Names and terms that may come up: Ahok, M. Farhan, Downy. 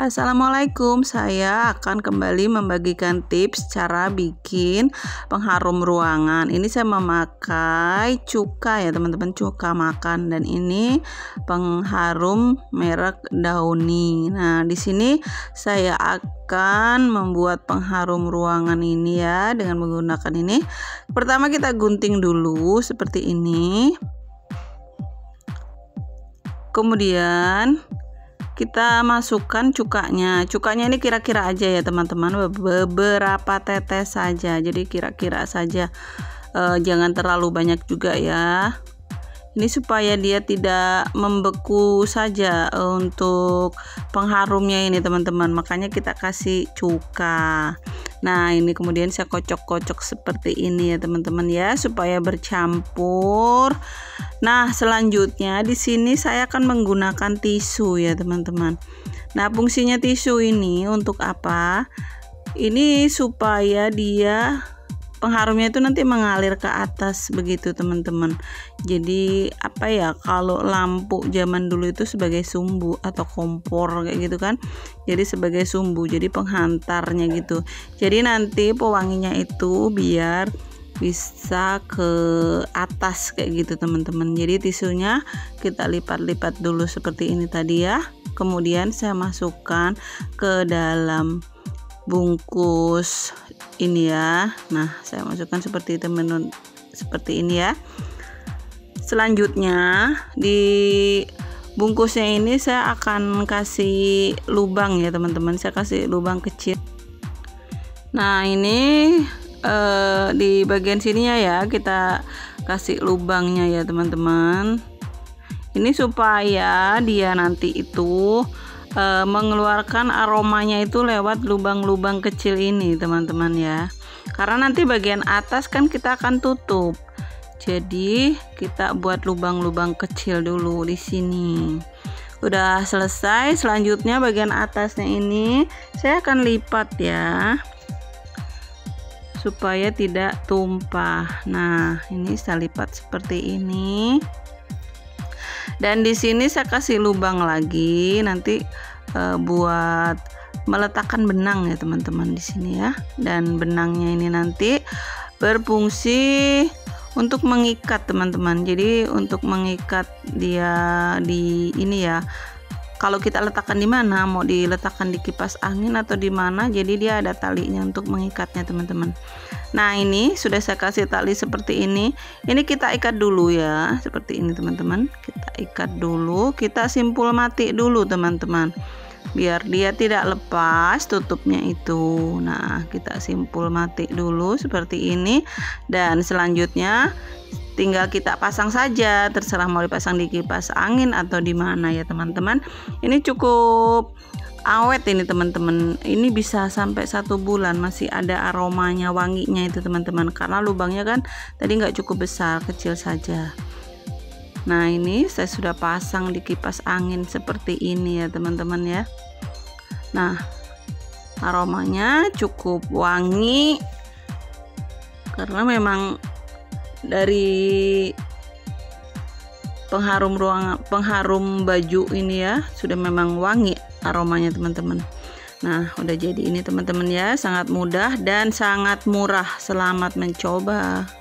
Assalamualaikum, saya akan kembali membagikan tips cara bikin pengharum ruangan. Ini saya memakai cuka ya teman-teman, cuka makan, dan ini pengharum merek Downy. Nah, di sini saya akan membuat pengharum ruangan ini ya dengan menggunakan ini. Pertama kita gunting dulu seperti ini. Kemudian kita masukkan cukanya ini kira-kira aja ya teman-teman, beberapa tetes saja, jadi kira-kira saja, jangan terlalu banyak juga ya, ini supaya dia tidak membeku saja untuk pengharumnya ini teman-teman, makanya kita kasih cuka. Nah, ini kemudian saya kocok-kocok seperti ini ya teman-teman ya, supaya bercampur. Nah, selanjutnya di sini saya akan menggunakan tisu ya teman-teman. Nah, fungsinya tisu ini untuk apa? Ini supaya dia pengharumnya itu nanti mengalir ke atas begitu teman-teman. Jadi apa ya, kalau lampu zaman dulu itu sebagai sumbu atau kompor kayak gitu kan, jadi sebagai sumbu, jadi penghantarnya gitu. Jadi nanti pewanginya itu biar bisa ke atas kayak gitu teman-teman. Jadi tisunya kita lipat-lipat dulu seperti ini tadi ya, kemudian saya masukkan ke dalam bungkus ini ya. Nah, saya masukkan seperti ini ya. Selanjutnya di bungkusnya ini saya akan kasih lubang ya teman-teman, saya kasih lubang kecil. Nah, ini di bagian sininya ya kita kasih lubangnya ya teman-teman, ini supaya dia nanti itu mengeluarkan aromanya itu lewat lubang-lubang kecil ini teman-teman ya, karena nanti bagian atas kan kita akan tutup, jadi kita buat lubang-lubang kecil dulu di sini. Udah selesai, selanjutnya bagian atasnya ini saya akan lipat ya supaya tidak tumpah. Nah, ini saya lipat seperti ini. Dan di sini saya kasih lubang lagi nanti buat meletakkan benang ya teman-teman di sini ya. Dan benangnya ini nanti berfungsi untuk mengikat teman-teman. Jadi untuk mengikat dia di ini ya. Kalau kita letakkan di mana, mau diletakkan di kipas angin atau di mana, jadi dia ada talinya untuk mengikatnya teman-teman. Nah, ini sudah saya kasih tali seperti ini. Ini kita ikat dulu ya, seperti ini teman-teman. Kita ikat dulu, kita simpul mati dulu teman-teman, biar dia tidak lepas tutupnya itu. Nah, kita simpul mati dulu seperti ini. Dan selanjutnya tinggal kita pasang saja, terserah mau dipasang di kipas angin atau di mana ya teman-teman. Ini cukup awet ini teman-teman, ini bisa sampai 1 bulan masih ada aromanya, wanginya itu teman-teman, karena lubangnya kan tadi nggak cukup besar, kecil saja. Nah, ini saya sudah pasang di kipas angin seperti ini ya teman-teman ya. Nah, aromanya cukup wangi karena memang dari pengharum ruangan, pengharum baju ini ya, sudah memang wangi aromanya teman-teman. Nah, udah jadi ini teman-teman ya, sangat mudah dan sangat murah. Selamat mencoba.